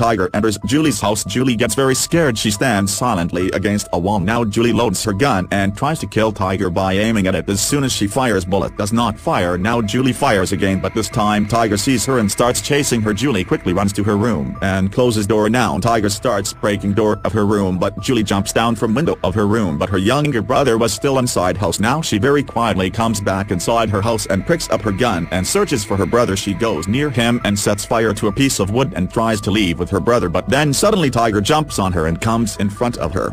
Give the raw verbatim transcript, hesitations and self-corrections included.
Tiger enters Julie's house. Julie gets very scared. She stands silently against a wall. Now Julie loads her gun and tries to kill Tiger by aiming at it. As soon as she fires, bullet does not fire. Now Julie fires again, but this time Tiger sees her and starts chasing her. Julie quickly runs to her room and closes door. Now Tiger starts breaking door of her room, but Julie jumps down from window of her room, but her younger brother was still inside house. Now she very quietly comes back inside her house and picks up her gun and searches for her brother. She goes near him and sets fire to a piece of wood and tries to leave with her brother, but then suddenly Tiger jumps on her and comes in front of her.